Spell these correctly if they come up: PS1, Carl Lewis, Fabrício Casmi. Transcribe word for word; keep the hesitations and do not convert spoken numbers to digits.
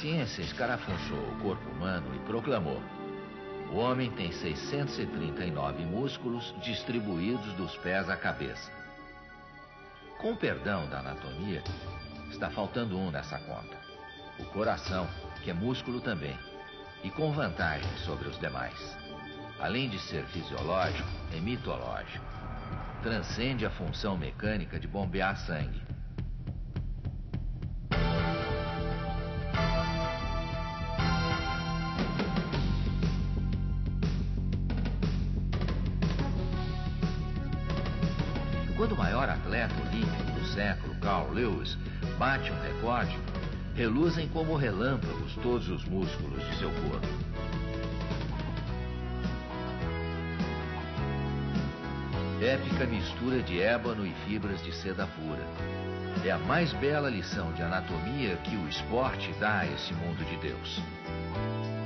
ciência escarafunchou o corpo humano e proclamou: o homem tem seiscentos e trinta e nove músculos distribuídos dos pés à cabeça. Com o perdão da anatomia, está faltando um nessa conta: o coração, que é músculo também, e com vantagem sobre os demais. Além de ser fisiológico, é mitológico. Transcende a função mecânica de bombear sangue. Quando o maior atleta olímpico do século, Carl Lewis, bate um recorde, reluzem como relâmpagos todos os músculos de seu corpo. Épica mistura de ébano e fibras de seda pura. É a mais bela lição de anatomia que o esporte dá a esse mundo de Deus.